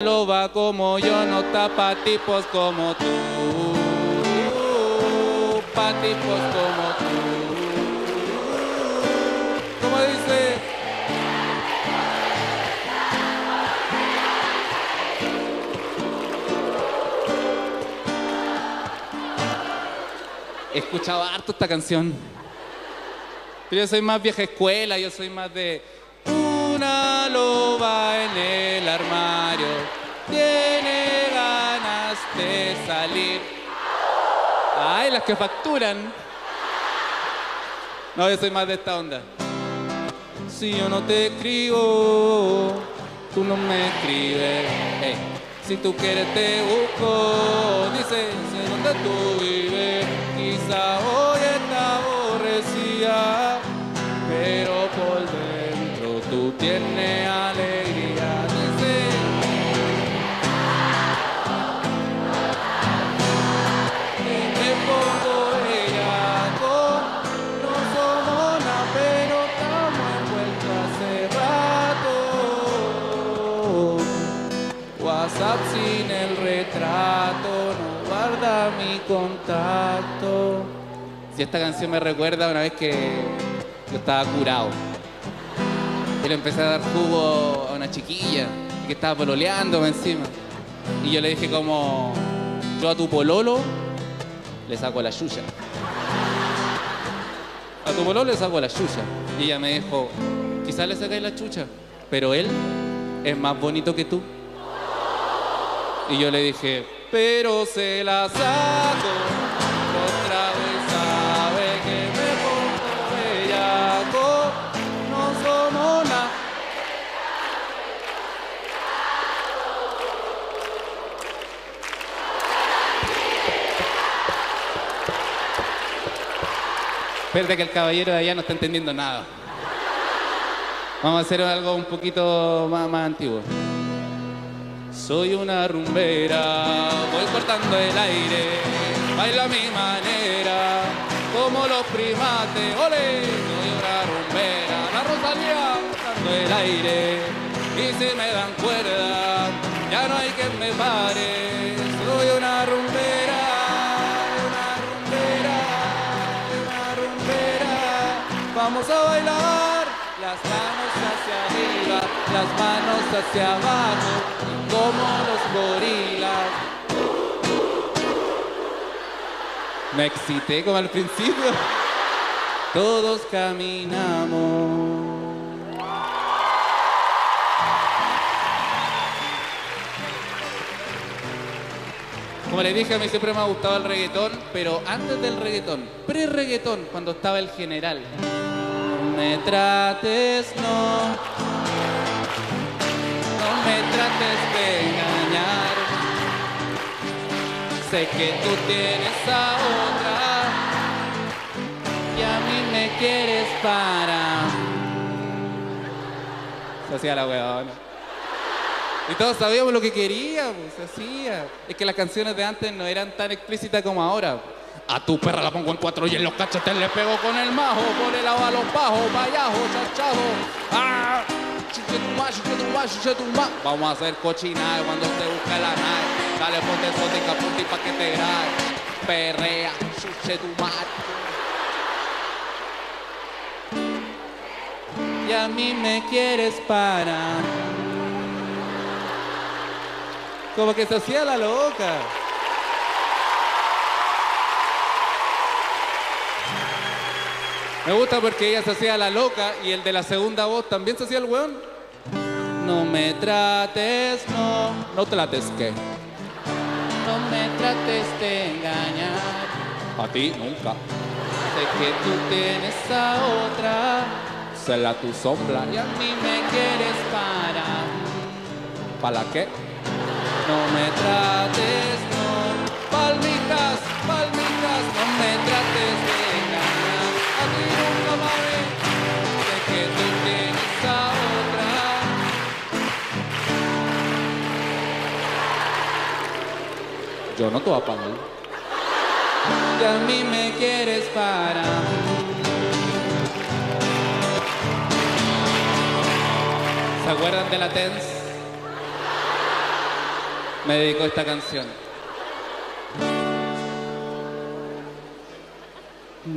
Loba como yo no está pa' tipos como tú, pa' tipos como tú. ¿Cómo dice? He escuchado harto esta canción, pero yo soy más vieja escuela, yo soy más de una loba en el armario, tiene ganas de salir. Ay, las que facturan. No, yo soy más de esta onda. Si yo no te escribo, tú no me escribes. Hey. Si tú quieres te busco, dices dónde tú vives. Quizá hoy está aborrecida, pero por dentro tú tienes alegría. Sin el retrato, no guarda mi contacto. Si esta canción me recuerda una vez que yo estaba curado y le empecé a dar jugo a una chiquilla que estaba pololeándome encima, y yo le dije como, yo a tu pololo le saco la yuya, a tu pololo le saco la yuya. Y ella me dijo, quizás le sacáis la chucha, pero él es más bonito que tú. Y yo le dije, pero se la saco, otra vez sabe que me pongo bellaco, no somos nada. Espérate que el caballero de allá no está entendiendo nada. Vamos a hacer algo un poquito más antiguo. Soy una rumbera, voy cortando el aire, bailo a mi manera, como los primates, ¡ole! Soy una rumbera, la Rosalía, cortando el aire, y si me dan cuerda, ya no hay quien me pare. Soy una rumbera, una rumbera, una rumbera, vamos a bailar, las manos hacia arriba, las manos hacia abajo, como los gorilas. Me excité como al principio. Todos caminamos. Como les dije, a mí siempre me ha gustado el reggaetón, pero antes del reggaetón, pre-reggaetón, cuando estaba el general. Me trates no, me trates de engañar, sé que tú tienes a otra y a mí me quieres para. Se hacía la huevona. Y todos sabíamos lo que queríamos, se hacía. Es que las canciones de antes no eran tan explícitas como ahora. A tu perra la pongo en cuatro y en los cachetes le pego con el majo, por el agua a los bajos, payajo, chachajo. ¡Ah! Vamos a hacer cochinaje cuando te busca la nave. Dale, ponte exótica, punti pa' que te grabe. Perrea, chuchetumar. Y a mí me quieres para. Como que se hacía la loca. Me gusta porque ella se hacía la loca y el de la segunda voz también se hacía el weón. No me trates, no. No trates qué. No me trates de engañar. A ti nunca. Sé que tú tienes a otra. Será tu sombra. Y a mí me quieres para. ¿Para qué? No me trates, no. Palmitas, palmitas, no me trates de engañar. A ti nunca, mami, sé que tú tienes a otra. Yo no te voy a pagar. Y a mí me quieres para. ¿Se acuerdan de la TENS? me dedicó esta canción.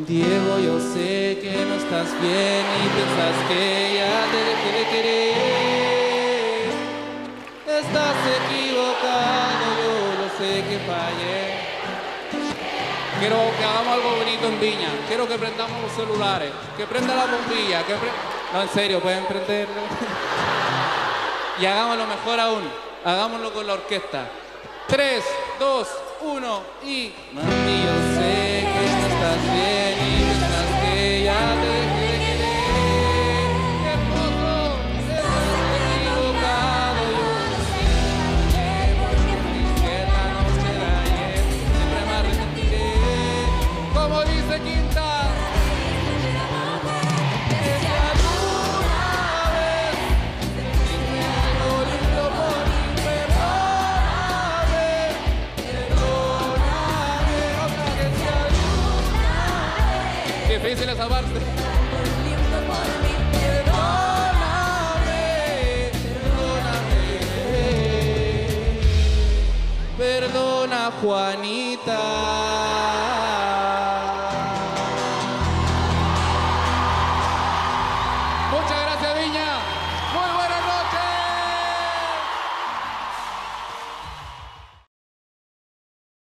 Diego, yo sé que no estás bien y piensas que ya te dejé de querer. Estás equivocado, yo lo sé que fallé. Quiero que hagamos algo bonito en Viña. Quiero que prendamos los celulares, que prenda la bombilla, que no, en serio, pueden prenderlo. Y hagámoslo mejor aún. Hagámoslo con la orquesta. 3, 2, 1 y... Mami, yo sé que no estás bien y piensas que ya te dejé de querer. ¡Qué poco! ¡Estás equivocado! Yo sé porque mi izquierda no será ayer. Siempre me arrepentiré. Como dice Quinta. Difícil esa parte. Perdóname, perdóname. Perdona, Juanita.